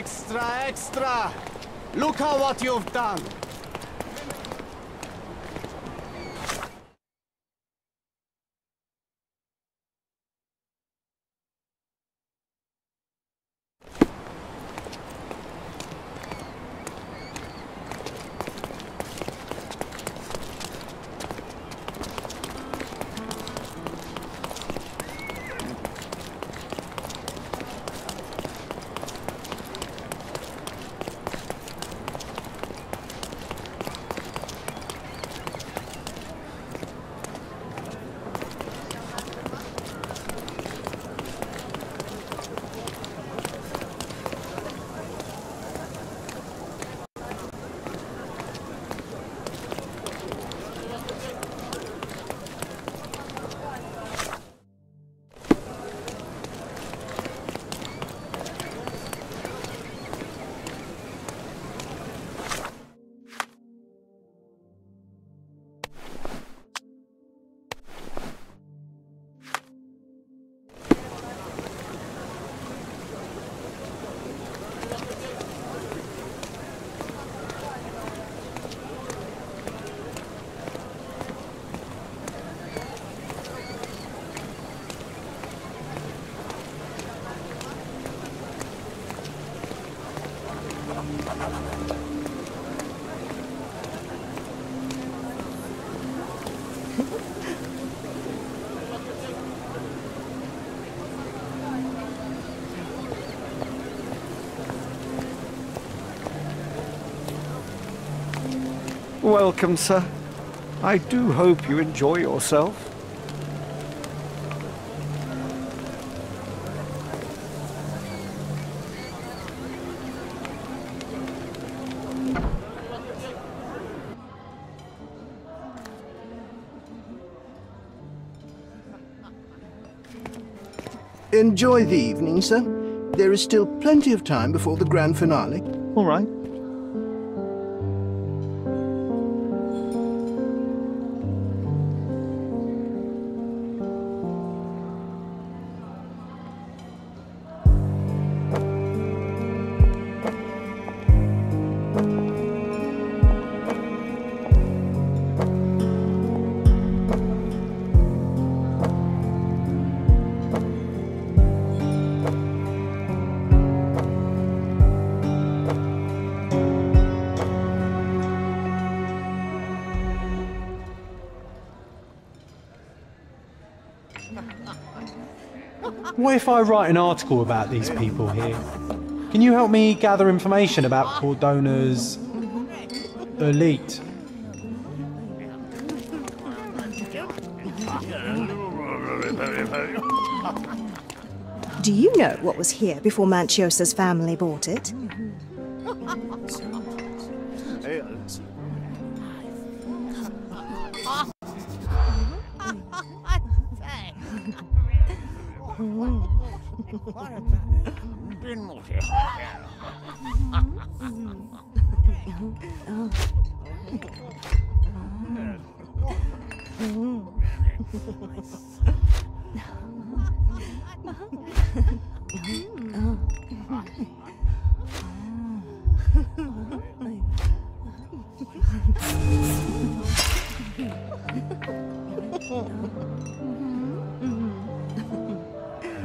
Extra, extra! Look at what you've done! Welcome, sir. I do hope you enjoy yourself. Enjoy the evening, sir. There is still plenty of time before the grand finale. All right. What if I write an article about these people here? Can you help me gather information about Cordona's elite? Do you know what was here before Manchios's family bought it?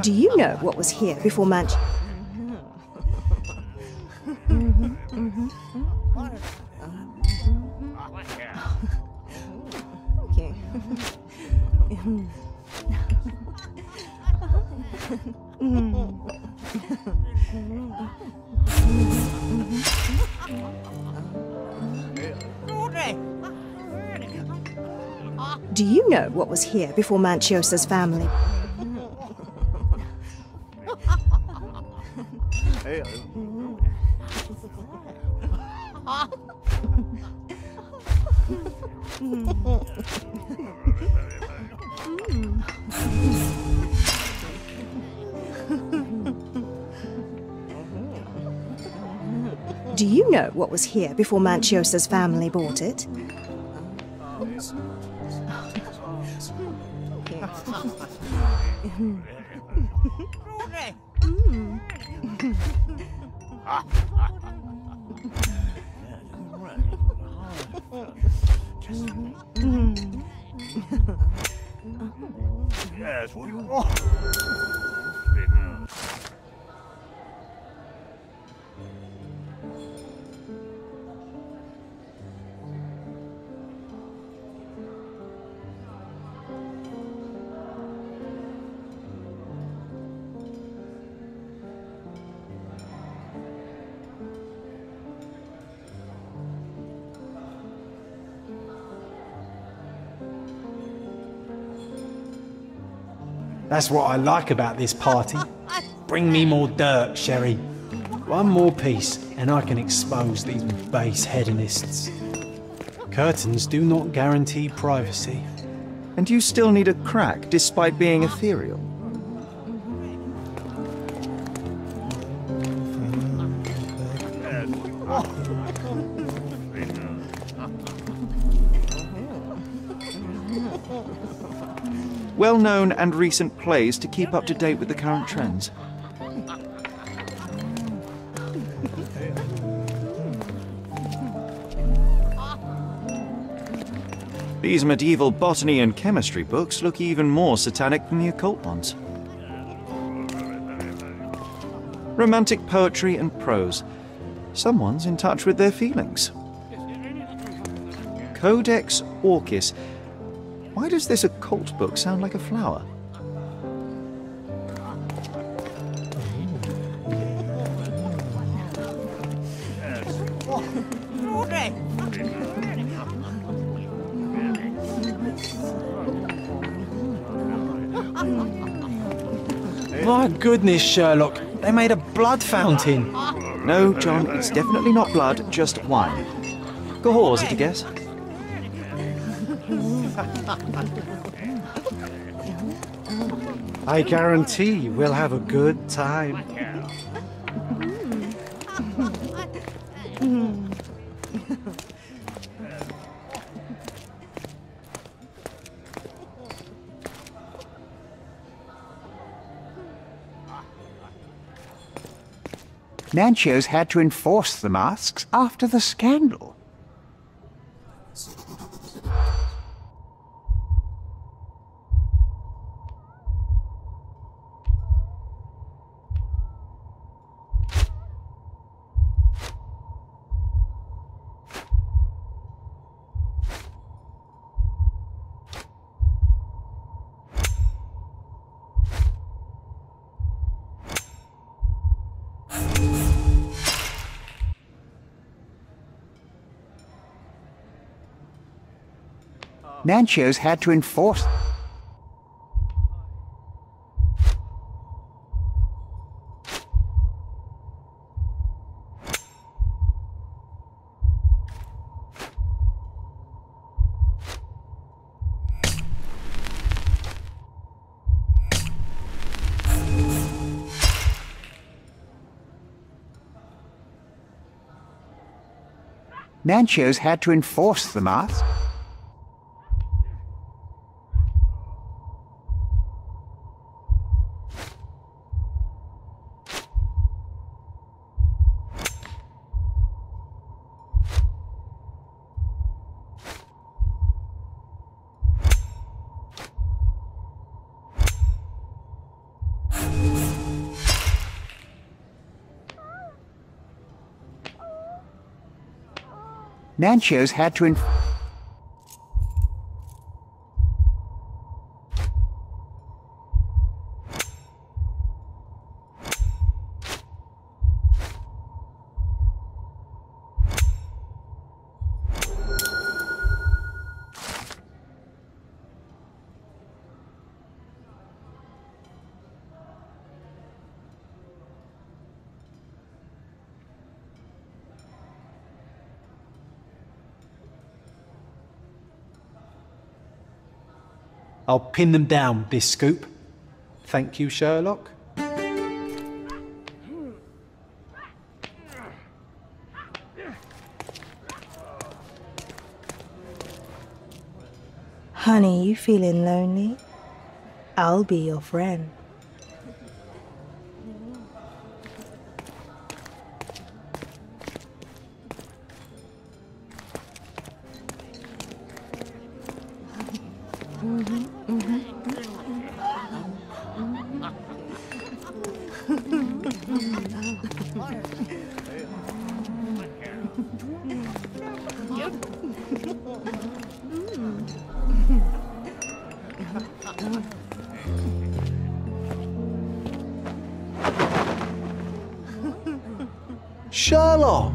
Do you know what was here before Manchester? Do you know what was here before Manchios's family? Do you know what was here before Manchios's family bought it? Yes, what do you want? That's what I like about this party. Bring me more dirt, Sherry. One more piece, and I can expose these base hedonists. Curtains do not guarantee privacy. And you still need a crack, despite being ethereal. Well-known and recent plays to keep up to date with the current trends. These medieval botany and chemistry books look even more satanic than the occult ones. Romantic poetry and prose. Someone's in touch with their feelings. Codex Orchis. Why does this occult book sound like a flower? My goodness, Sherlock, they made a blood fountain. No, John, it's definitely not blood, just wine. Gahor, is it a guess? I guarantee we'll have a good time. Manchios had to enforce the masks after the scandal. Manchios had to enforce... Manchios had to enforce the mask. Manchios had to I'll pin them down, this scoop. Thank you, Sherlock. Honey, you feeling lonely? I'll be your friend. Sherlock,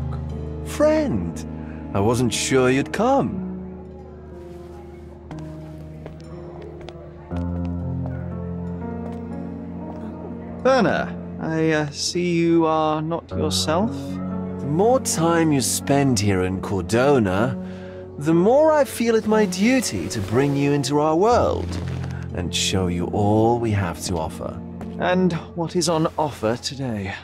friend. I wasn't sure you'd come. Werner, I see you are not yourself. The more time you spend here in Cordona, the more I feel it my duty to bring you into our world and show you all we have to offer. And what is on offer today?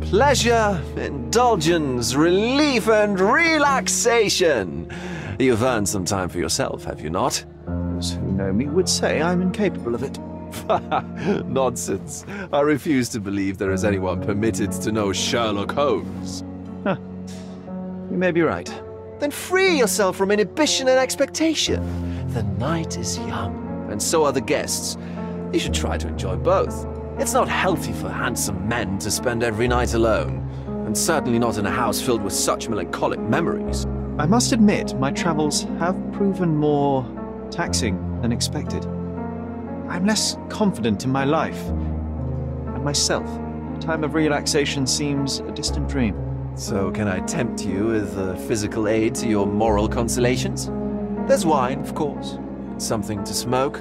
Pleasure, indulgence, relief, and relaxation. You've earned some time for yourself, have you not? Those who know me would say I'm incapable of it. Nonsense. I refuse to believe there is anyone permitted to know Sherlock Holmes. Huh. You may be right. Then free yourself from inhibition and expectation. The night is young, and so are the guests. You should try to enjoy both. It's not healthy for handsome men to spend every night alone, and certainly not in a house filled with such melancholic memories. I must admit, my travels have proven more taxing than expected. I'm less confident in my life and myself. A time of relaxation seems a distant dream. So can I tempt you with physical aid to your moral consolations? There's wine, of course, something to smoke,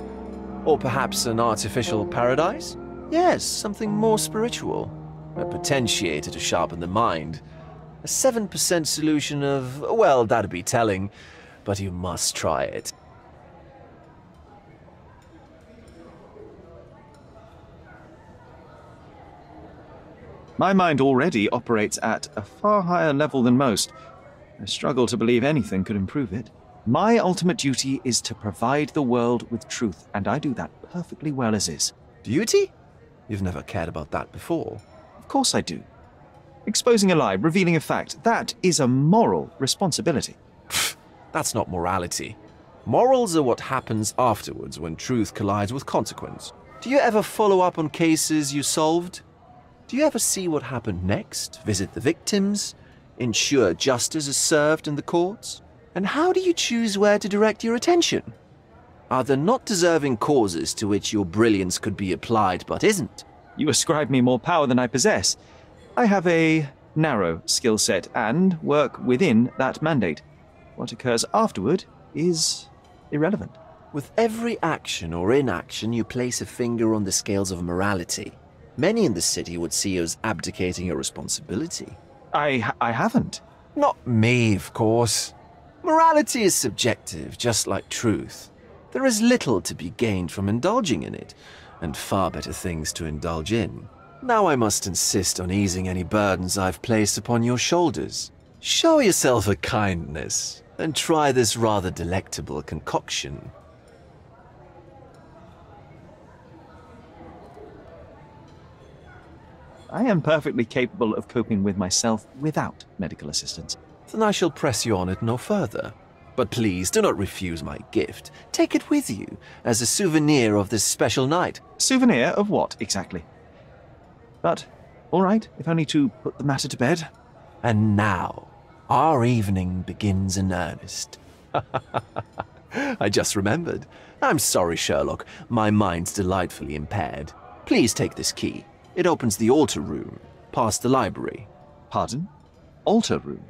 or perhaps an artificial paradise? Yes, something more spiritual, a potentiator to sharpen the mind. A 7% solution of, well, that'd be telling, but you must try it. My mind already operates at a far higher level than most. I struggle to believe anything could improve it. My ultimate duty is to provide the world with truth, and I do that perfectly well as is. Duty? You've never cared about that before. Of course I do. Exposing a lie, revealing a fact, that is a moral responsibility. That's not morality. Morals are what happens afterwards when truth collides with consequence. Do you ever follow up on cases you solved? Do you ever see what happened next, visit the victims, ensure justice is served in the courts? And how do you choose where to direct your attention? Are there not deserving causes to which your brilliance could be applied but isn't? You ascribe me more power than I possess. I have a narrow skill set and work within that mandate. What occurs afterward is irrelevant. With every action or inaction, you place a finger on the scales of morality. Many in the city would see you as abdicating your responsibility. I haven't. Not me, of course. Morality is subjective, just like truth. There is little to be gained from indulging in it, and far better things to indulge in. Now I must insist on easing any burdens I've placed upon your shoulders. Show yourself a kindness, and try this rather delectable concoction. I am perfectly capable of coping with myself without medical assistance. Then I shall press you on it no further. But please, do not refuse my gift. Take it with you, as a souvenir of this special night. Souvenir of what, exactly? But, all right, if only to put the matter to bed. And now, our evening begins in earnest. I just remembered. I'm sorry, Sherlock. My mind's delightfully impaired. Please take this key. It opens the altar room, past the library. Pardon? Altar room?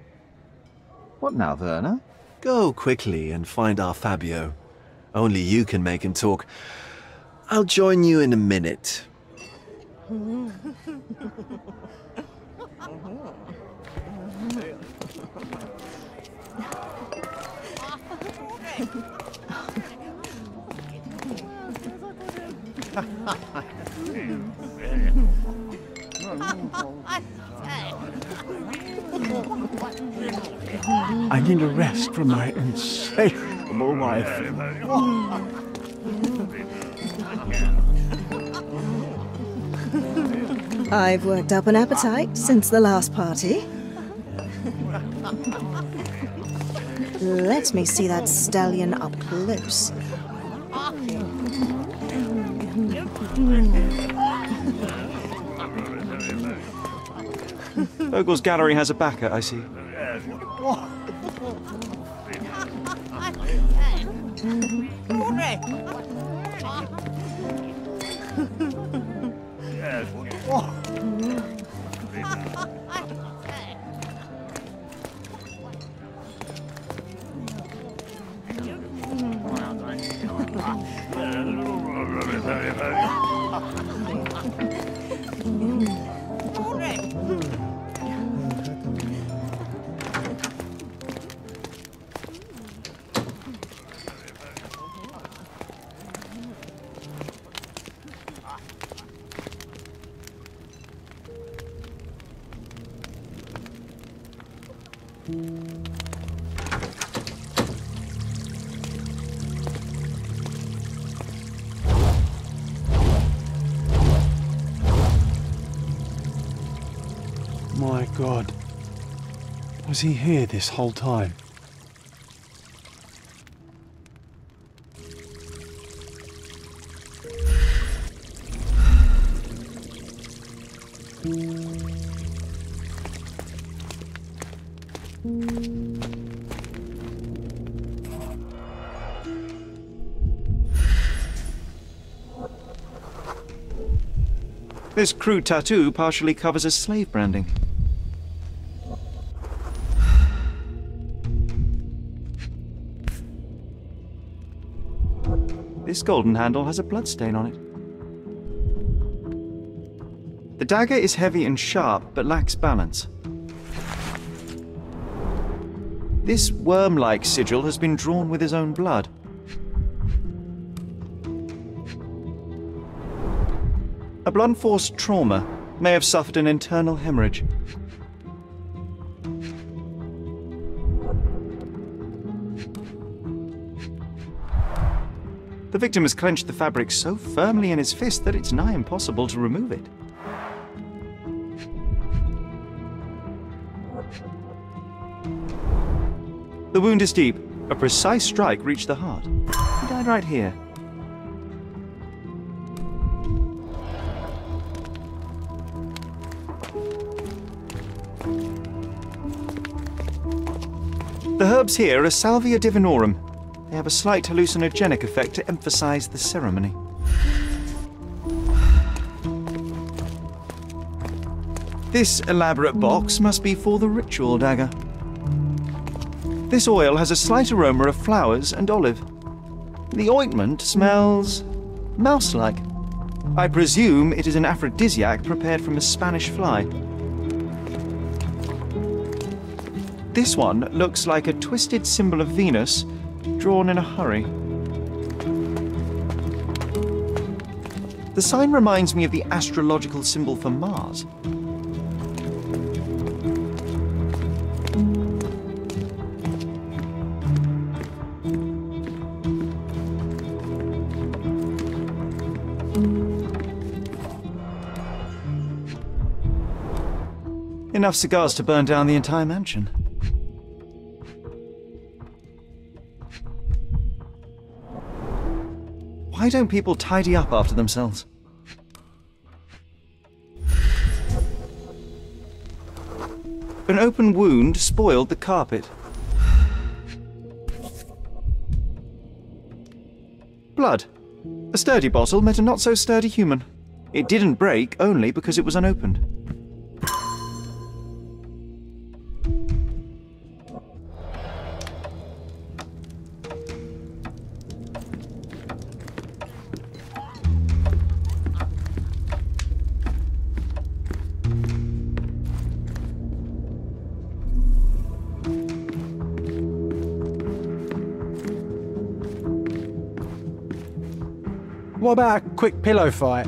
What now, Werner? Go quickly and find our Fabio. Only you can make him talk. I'll join you in a minute. I need a rest from my insatiable wife. I've worked up an appetite since the last party. Let me see that stallion up close. Vogel's gallery has a backer, I see. My God, was he here this whole time? This crude tattoo partially covers a slave branding. This golden handle has a bloodstain on it. The dagger is heavy and sharp, but lacks balance. This worm-like sigil has been drawn with his own blood. A blunt-force trauma may have suffered an internal hemorrhage. The victim has clenched the fabric so firmly in his fist that it's nigh impossible to remove it. The wound is deep. A precise strike reached the heart. He died right here. The herbs here are Salvia divinorum. They have a slight hallucinogenic effect to emphasize the ceremony. This elaborate box must be for the ritual dagger. This oil has a slight aroma of flowers and olive. The ointment smells mouse-like. I presume it is an aphrodisiac prepared from a Spanish fly. This one looks like a twisted symbol of Venus, drawn in a hurry. The sign reminds me of the astrological symbol for Mars. Enough cigars to burn down the entire mansion. Why don't people tidy up after themselves? An open wound spoiled the carpet. Blood. A sturdy bottle met a not-so-sturdy human. It didn't break only because it was unopened. What about a quick pillow fight?